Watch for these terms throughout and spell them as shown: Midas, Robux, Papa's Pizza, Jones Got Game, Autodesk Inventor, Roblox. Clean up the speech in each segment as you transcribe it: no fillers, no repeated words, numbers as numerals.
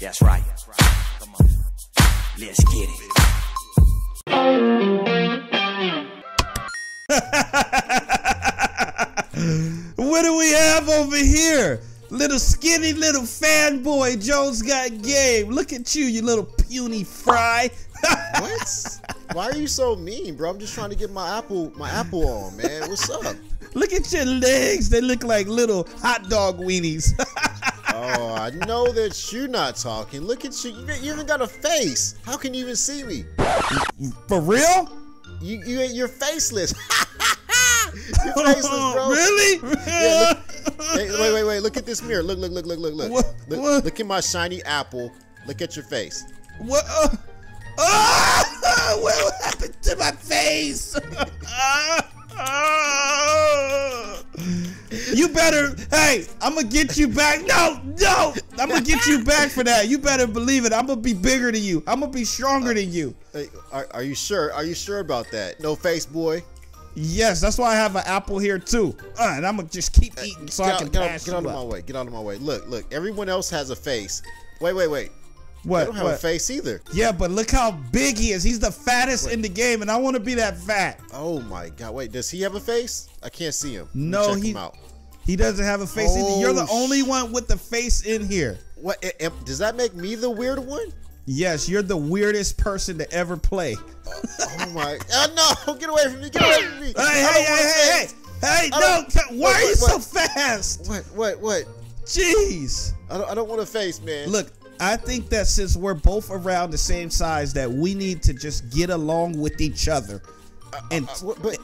That's right. Come on. Let's get it. What do we have over here? Little skinny little fanboy Jones Got Game. Look at you, you little puny fry. What? Why are you so mean, bro? I'm just trying to get my apple on, man. What's up? Look at your legs. They look like little hot dog weenies. Oh, I know that you're not talking. Look at you. You even got a face. How can you even see me? For real? You're faceless. You're faceless, bro. Really? Yeah, look, hey, wait. Look at this mirror. Look. Look at my shiny apple. Look at your face. What? Oh! What happened to my face? You better, hey, I'm gonna get you back. No, I'm gonna get you back for that. You better believe it. I'm gonna be bigger than you. I'm gonna be stronger than you. Hey, are you sure? Are you sure about that? No face, boy. Yes, that's why I have an apple here too. And I'm gonna just keep eating so I can pass you up. Get out of my way. Get out of my way. Look. Everyone else has a face. Wait. What? They don't have a face either. Yeah, but look how big he is. He's the fattest in the game, and I want to be that fat. Oh my God! Wait, does he have a face? I can't see him. No, check him out. He doesn't have a face either. You're the only one with the face in here. What? Does that make me the weird one? Yes, you're the weirdest person to ever play. Oh my! Oh no! Get away from me! Get away from me! Hey! No! Why are you so fast? What? Jeez! I don't want a face, man. Look. I think that since we're both around the same size, that we need to just get along with each other. And but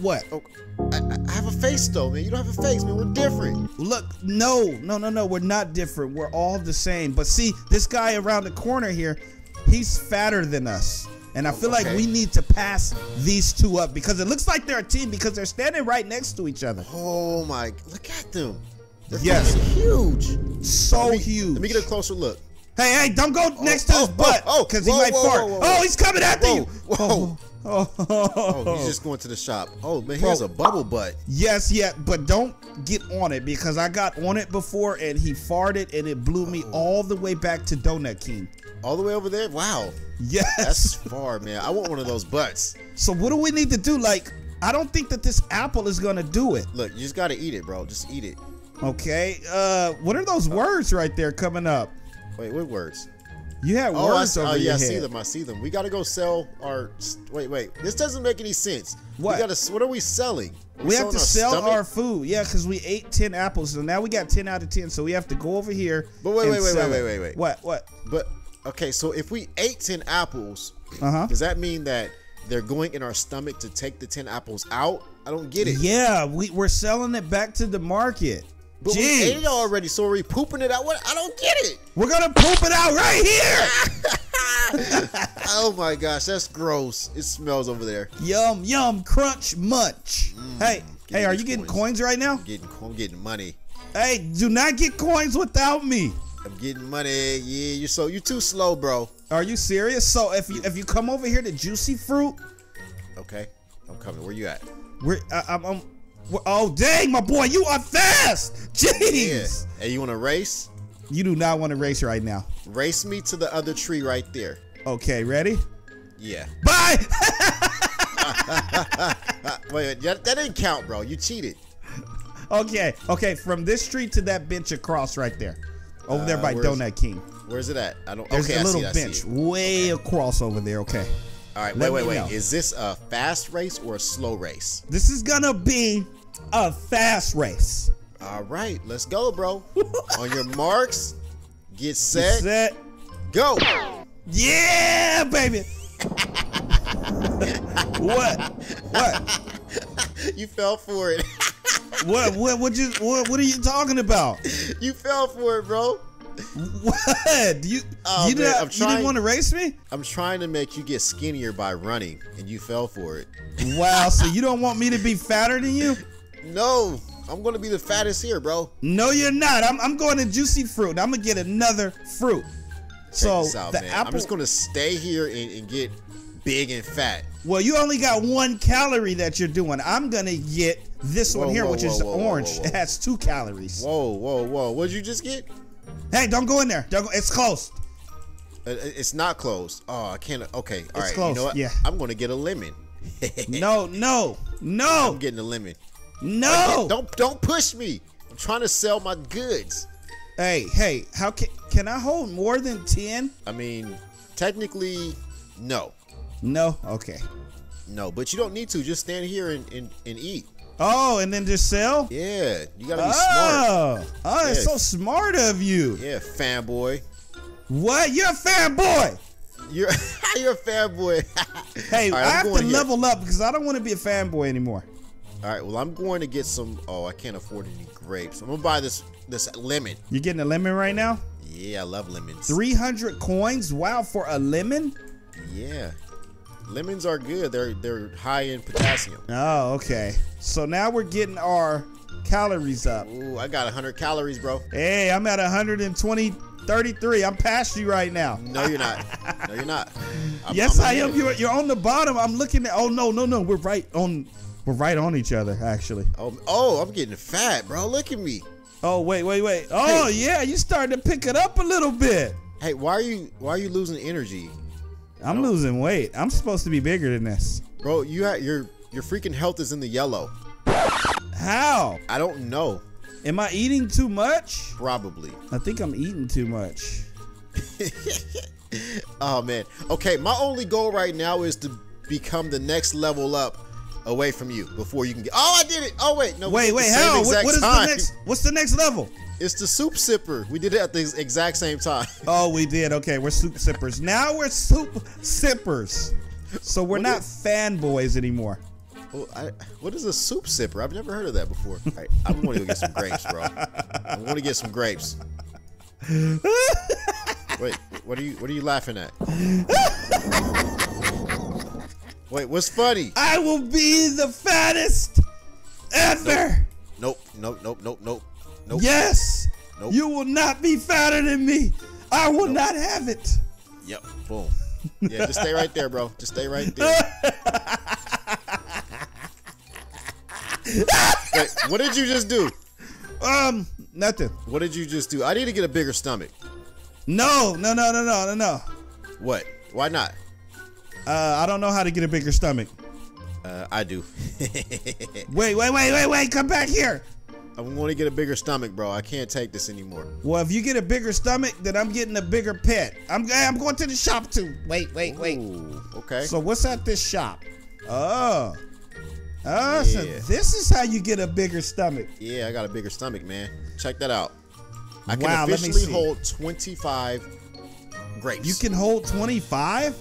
what? I have a face though, man. You don't have a face, man. We're different. Look, no. We're not different. We're all the same. But see, this guy around the corner here, he's fatter than us. And I feel like we need to pass these two up because it looks like they're a team because they're standing right next to each other. Oh my, look at them. They're huge. So huge. Let me get a closer look. Hey, don't go next to his butt. Oh, because he might fart. Oh, he's coming after you. Whoa. Oh, he's just going to the shop. Oh, man, he has a bubble butt. Yes, yeah, but don't get on it because I got on it before and he farted and it blew me all the way back to Donut King. All the way over there? Wow. Yes. That's far, man. I want one of those butts. So what do we need to do? Like, I don't think that this apple is going to do it. Look, you just got to eat it, bro. Just eat it. Okay, what are those words right there coming up? Wait, what words? You had words over your head. Oh, yeah, I see them. We got to go sell our... Wait. This doesn't make any sense. What? What are we selling? We have to sell our food. Yeah, because we ate 10 apples, so now we got 10 out of 10, so we have to go over here. But wait. What? But, okay, so if we ate 10 apples, does that mean that they're going in our stomach to take the 10 apples out? I don't get it. Yeah, we're selling it back to the market. But we ate it already, so we're pooping it out. What? I don't get it. We're gonna poop it out right here. Oh my gosh, that's gross. It smells over there. Yum, yum, crunch, munch. Hey, are you getting coins right now? I'm getting money. Hey, do not get coins without me. I'm getting money. Yeah, you're too slow, bro. Are you serious? So if you come over here to Juicy Fruit, okay, I'm coming. Where you at? I'm. Oh, dang, my boy, you are fast. Jeez. Yeah. Hey, you want to race? You do not want to race right now. Race me to the other tree right there. Okay, ready? Yeah. Bye. Wait, that didn't count, bro. You cheated. Okay, from this tree to that bench across right there. Over there by Donut King. Where's it at? There's a little bench way across over there, okay. All right, wait. Is this a fast race or a slow race? This is gonna be a fast race. All right, let's go, bro. On your marks, get set, go. Yeah, baby. What? You fell for it. What are you talking about? You fell for it, bro. What? You didn't want to race me? I'm trying to make you get skinnier by running, and you fell for it. Wow, so you don't want me to be fatter than you? No, I'm going to be the fattest here, bro. No, you're not. I'm going to Juicy Fruit, and I'm going to get another fruit. I'm just going to stay here and get big and fat. Well, you only got one calorie that you're doing. I'm going to get this one here, which is orange. It has 2 calories. Whoa. What did you just get? Hey, don't go in there. Don't go. It's closed. It's not closed. Oh, I can't. Okay. All right. Closed. You know what? Yeah. I'm going to get a lemon. No, no, no. I'm getting a lemon. No. Don't push me. I'm trying to sell my goods. Hey, hey, how can I hold more than 10? I mean, technically, no. No? Okay. No, but you don't need to. Just stand here and eat. Oh, and then just sell? Yeah, you gotta be smart. Oh, yeah. That's so smart of you. Yeah, fanboy. What? You're a fanboy. You're a fanboy. Hey, right, I have to level up because I don't want to be a fanboy anymore. All right, well, I'm going to get some. Oh, I can't afford any grapes. I'm gonna buy this lemon. You're getting a lemon right now? Yeah, I love lemons. 300 coins. Wow, for a lemon? Yeah. Lemons are good. They're high in potassium. Oh, okay. So now we're getting our calories up. Ooh, I got 100 calories, bro. Hey, I'm at 133. I'm past you right now. No, you're not. No, you're not. Yes, I am. You're on the bottom. I'm looking at. Oh no, no, no. We're right on each other, actually. Oh, I'm getting fat, bro. Look at me. Oh, wait, wait, wait. Oh, hey. Yeah, you starting to pick it up a little bit. Hey, why are you losing energy? I'm losing weight. I'm supposed to be bigger than this. Bro, your freaking health is in the yellow. How? I don't know. Am I eating too much? Probably. I think I'm eating too much. Oh, man. Okay, my only goal right now is to become the next level up away from you before you can get... Oh, I did it. Oh, wait. No, wait. How? What's the next level? It's the soup sipper. We did it at the exact same time. Oh, we did. Okay, we're soup sippers. Now we're soup sippers. So we're not fanboys anymore. Well, what is a soup sipper? I've never heard of that before. All right, I'm going to go get some grapes, bro. I'm going to get some grapes. Wait, what are you laughing at? Wait, what's funny? I will be the fattest ever. Nope, nope, nope, nope, nope. Nope. Yes! Nope. You will not be fatter than me. I will not have it. Yep. Boom. Yeah, just stay right there, bro. Just stay right there. Wait, what did you just do? Nothing. What did you just do? I need to get a bigger stomach. No, no, no, no, no, no, no. What? Why not? I don't know how to get a bigger stomach. I do. Wait. Come back here. I want to get a bigger stomach, bro. I can't take this anymore. Well, if you get a bigger stomach, then I'm getting a bigger pet. I'm going to the shop too. Wait. Ooh, okay. So what's at this shop? Oh, yeah. So this is how you get a bigger stomach. Yeah, I got a bigger stomach, man. Check that out. I can officially hold 25 grapes. You can hold 25?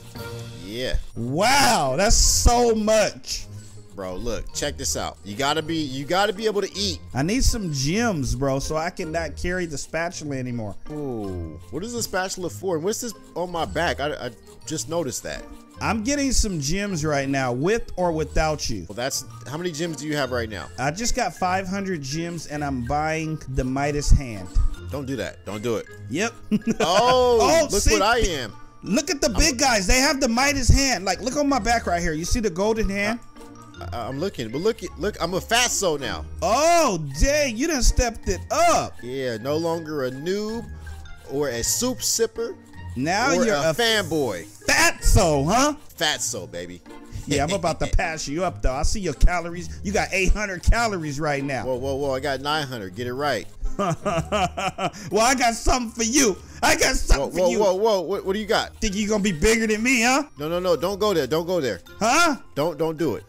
Yeah. Wow, that's so much. Bro, look, check this out. You gotta be able to eat. I need some gems, bro, so I cannot carry the spatula anymore. Ooh, what is the spatula for? What's this on my back? I just noticed that. I'm getting some gems right now, with or without you. Well, that's how many gems do you have right now? I just got 500 gems, and I'm buying the Midas hand. Don't do that. Don't do it. Yep. Oh, look what I am. Look at the big guys. They have the Midas hand. Like, look on my back right here. You see the golden hand? I'm looking, but look, I'm a fatso now. Oh, dang, you done stepped it up. Yeah, no longer a noob or a soup sipper. Now you're a fanboy. Fatso, huh? Fatso, baby. Yeah, I'm about to pass you up, though. I see your calories. You got 800 calories right now. Whoa, whoa, whoa, I got 900. Get it right. Well, I got something for you. I got something for you. Whoa, whoa, whoa. What do you got? Think you're going to be bigger than me, huh? No, no, no. Don't go there. Don't go there. Huh? Don't do it.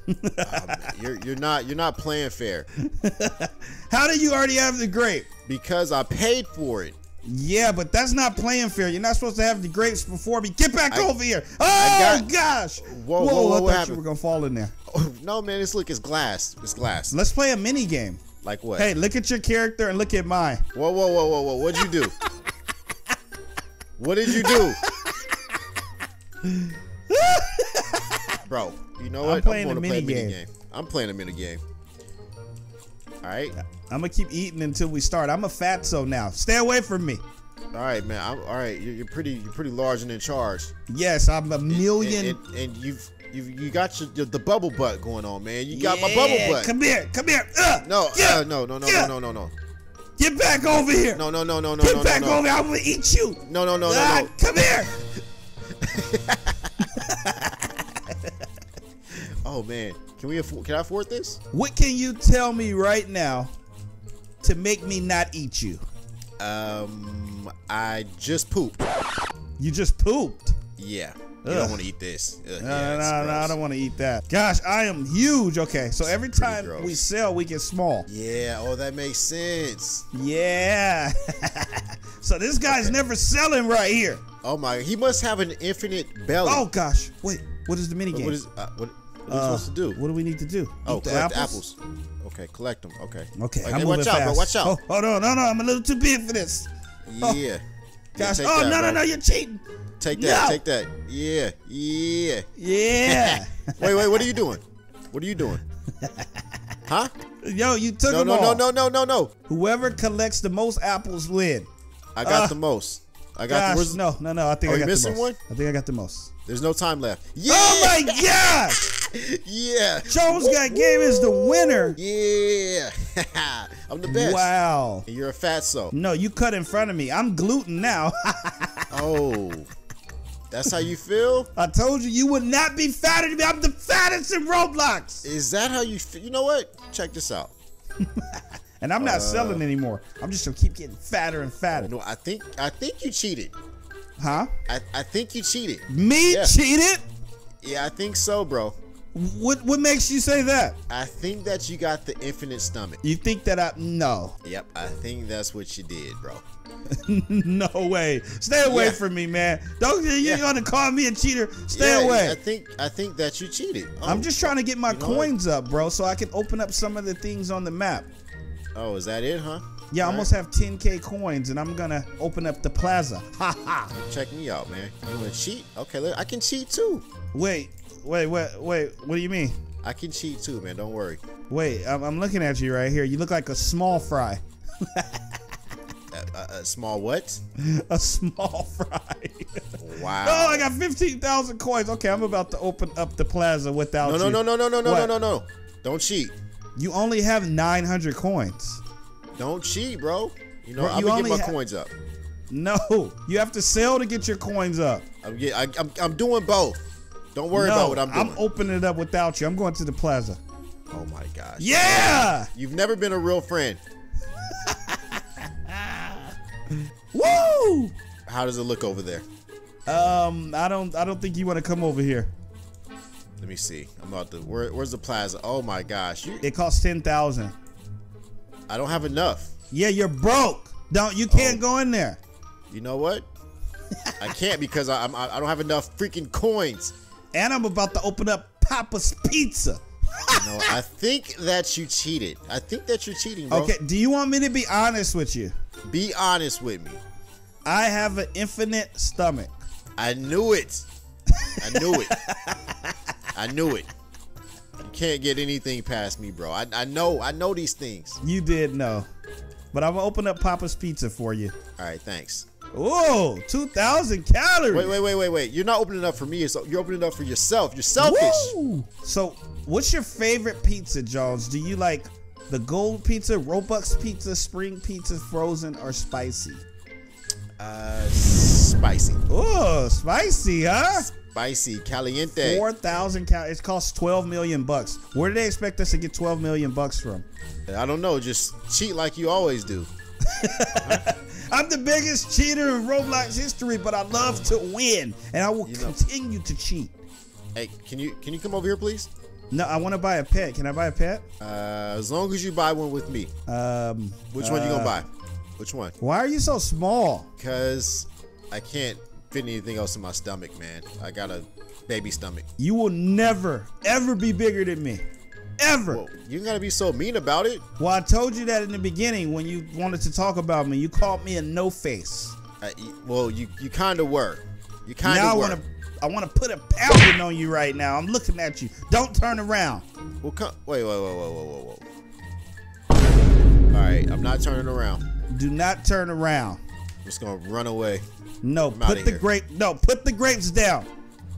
You're not playing fair. How do you already have the grape? Because I paid for it. Yeah, but that's not playing fair. You're not supposed to have the grapes before me. Get back over here. Oh, gosh. Whoa, whoa, whoa, whoa. I thought you were going to fall in there. Oh, no, man. Look, it's glass. It's glass. Let's play a mini game. Like what? Hey, look at your character and look at mine. Whoa, whoa, whoa, whoa, whoa. What'd you do? What did you do? Bro, you know what? I'm playing a mini game. I'm playing a mini game. All right. I'm going to keep eating until we start. I'm a fatso now. Stay away from me. All right, man. All right. You're pretty large and in charge. Yes, I'm a million. And you got the bubble butt going on, man. You got my bubble butt. Come here. Come here. No, no, no, no, no, no, no, no. Get back over here. No, no, no, no, no, no. Get back over here. I'm going to eat you. No, no, no, no, no. Come here. Oh, man. Can I afford this? What can you tell me right now to make me not eat you? I just pooped. You just pooped? Yeah. You don't want to eat this. Ugh, yeah, no, I don't want to eat that. Gosh, I am huge. Okay, so every time we sell, we get small. Yeah, oh, that makes sense. Yeah. So this guy's never selling right here. Oh, my. He must have an infinite belly. Oh, gosh. Wait, what is the minigame? What are we supposed to do? What do we need to do? Oh, eat collect the apples. Okay, collect them. Okay. Okay, like, I'm moving fast. Bro. Watch out. Oh, hold on. No, no, I'm a little too big for this. Oh. Yeah. Gosh. Oh, no, no, no, you're cheating. Take that, take that. Yeah, yeah. Yeah. Wait, wait, what are you doing? What are you doing? Huh? Yo, you took them all. No, no, no, no, no. Whoever collects the most apples win. I got the most. I got the most. No, no, no, I think I got the most. Are you missing one? I think I got the most. There's no time left. Yeah. Oh, my God. Yeah. Jones Got Game is the winner. Yeah. I'm the best. Wow. And you're a fatso. No, you cut in front of me. I'm gluten now. Oh. That's how you feel? I told you, you would not be fatter than me. I'm the fattest in Roblox. Is that how you feel? You know what? Check this out. And I'm not selling anymore. I'm just going to keep getting fatter and fatter. No, I think you cheated. Huh? I think you cheated. Me cheated? Yeah, I think so, bro. What makes you say that? I think that you got the infinite stomach. You think that no. Yep, I think that's what you did, bro. No way. Stay away from me, man. Don't you gonna call me a cheater? Stay away. Yeah, I think that you cheated. Oh, I'm just trying to get my coins up, bro, so I can open up some of the things on the map. Oh, is that it, huh? Yeah, I almost have 10K coins, and I'm gonna open up the plaza. Ha ha. Check me out, man. You wanna cheat? Okay, look, I can cheat too. Wait. Wait, what do you mean? I can cheat too, man, don't worry. Wait, I'm looking at you right here. You look like a small fry. a small what? A small fry. Wow. Oh, I got 15,000 coins. Okay, I'm about to open up the plaza without you. No. Don't cheat. You only have 900 coins. Don't cheat, bro. You know, I'm gonna get my coins up. No, you have to sell to get your coins up. I'm doing both. Don't worry about what I'm doing. I'm opening it up without you. I'm going to the plaza. Oh, my gosh. Yeah! You've never been a real friend. Woo! How does it look over there? I don't think you want to come over here. Let me see. I'm about to... Where's the plaza? Oh, my gosh. It costs $10,000. I don't have enough. Yeah, you're broke. You can't go in there. You know what? I can't because I don't have enough freaking coins. And I'm about to open up Papa's Pizza. No, I think that you cheated. I think that you're cheating, bro. Okay, do you want me to be honest with you? Be honest with me. I have an infinite stomach. I knew it. I knew it. I knew it. You can't get anything past me, bro. I know these things. You did know. But I'm going to open up Papa's Pizza for you. All right, thanks. Whoa, 2,000 calories. Wait. You're not opening it up for me. You're opening it up for yourself. You're selfish. Woo. So what's your favorite pizza, Jones? Do you like the gold pizza, Robux pizza, spring pizza, frozen, or spicy? Spicy. Oh, spicy, huh? Spicy, caliente. 4,000 calories. It costs 12 million bucks. Where do they expect us to get 12 million bucks from? I don't know. Just cheat like you always do. I'm the biggest cheater in Roblox history, but I love to win, and I will continue to cheat. Hey, can you come over here, please? No, I want to buy a pet. Can I buy a pet? As long as you buy one with me. Which one you gonna buy? Which one? Why are you so small? Because I can't fit anything else in my stomach, man. I got a baby stomach. You will never, ever be bigger than me. Ever. Well, you gotta be so mean about it. Well, I told you that in the beginning when you wanted to talk about me. You called me a no-face. Well, you kind of were. You kind of were. I want to put a pounding on you right now. I'm looking at you. Don't turn around. Well, wait. All right, I'm not turning around. Do not turn around. I'm just gonna run away. No, put the grapes down.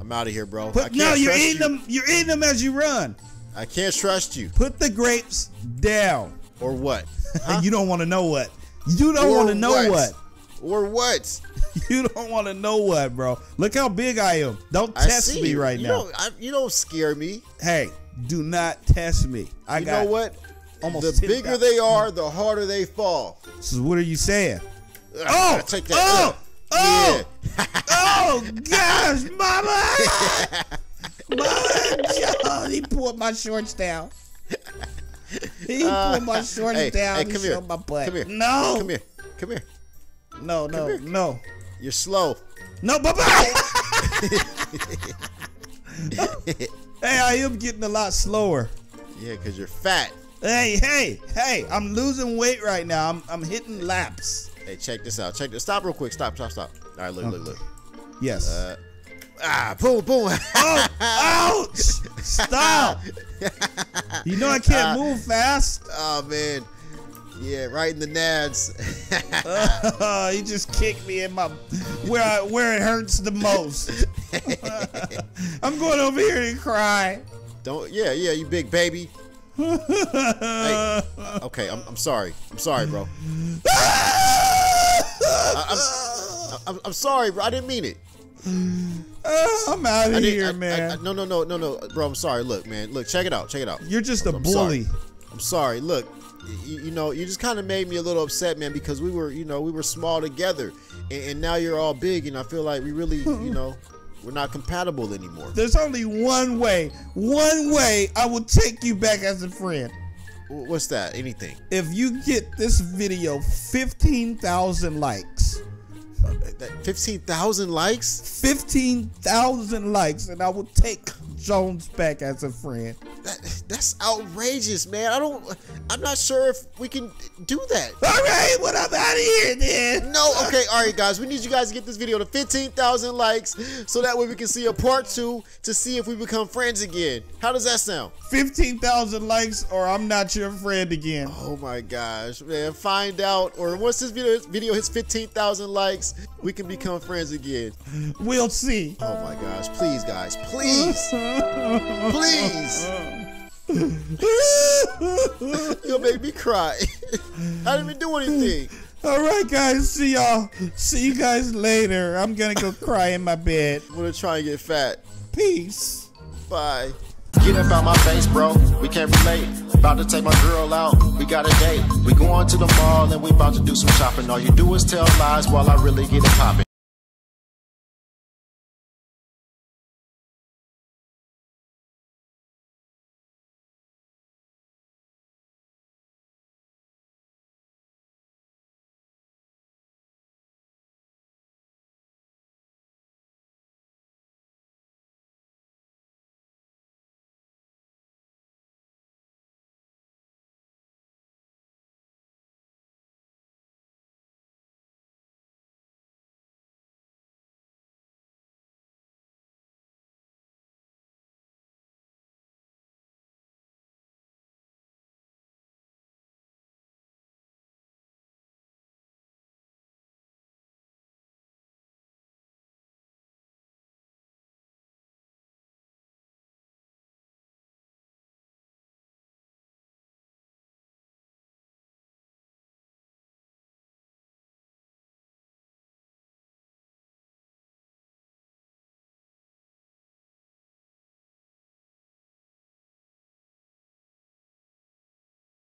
I'm out of here, bro. No, you're eating them. You're eating them as you run. I can't trust you. Put the grapes down. Or what? Huh? You don't want to know what. You don't want to know what. Or what? You don't want to know what, bro. Look how big I am. Don't test me right now. You don't scare me. Hey, do not test me. You know what? The bigger they are, the harder they fall. So what are you saying? Oh! Oh! Oh! Oh, gosh, mama! Mama, he pulled my shorts down. He pulled my shorts down and showed my butt. Come here. No! Come here. Come here. No, no, no. You're slow. No, bye-bye! Hey, I am getting a lot slower. Yeah, because you're fat. Hey, hey, hey, I'm losing weight right now. I'm hitting laps. Hey, check this out. Check this. Stop real quick. Stop, stop, stop. All right, look, look, look. Yes. Boom, boom. Oh, ouch. Stop. You know I can't move fast. Oh, man. Yeah, right in the nads. He just kicked me in my where it hurts the most. I'm going over here and cry. Don't. Yeah, yeah, you big baby. Hey, okay, I'm sorry. I'm sorry, bro. I'm sorry, bro. I didn't mean it. I'm out of here, man. No, no, no, no, no, bro. I'm sorry. Look, man. Look, check it out. Check it out. You're just a bully. I'm sorry. Look. You know, you just kind of made me a little upset, man, because we were, you know, we were small together, and now you're all big, and I feel like we really, you know, we're not compatible anymore. There's only one way I will take you back as a friend. What's that? Anything. If you get this video 15,000 likes. 15,000 likes? 15,000 likes, and I will take Jones back as a friend. That's outrageous, man. I'm not sure if we can do that. All right, well, I'm out of here then. No, okay, all right, guys. We need you guys to get this video to 15,000 likes so that way we can see a part 2 to see if we become friends again. How does that sound? 15,000 likes or I'm not your friend again. Oh, my gosh, man. Find out, or once this video hits 15,000 likes, we can become friends again. We'll see. Oh, my gosh. Please, guys. Please. Please. You'll make me cry. I didn't even do anything. Alright guys, see y'all. See you guys later. I'm gonna go cry in my bed. I'm gonna try and get fat. Peace. Bye. Get up out my face, bro. We can't relate. About to take my girl out. We got a date. We going to the mall and we about to do some shopping. All you do is tell lies while I really get it popping.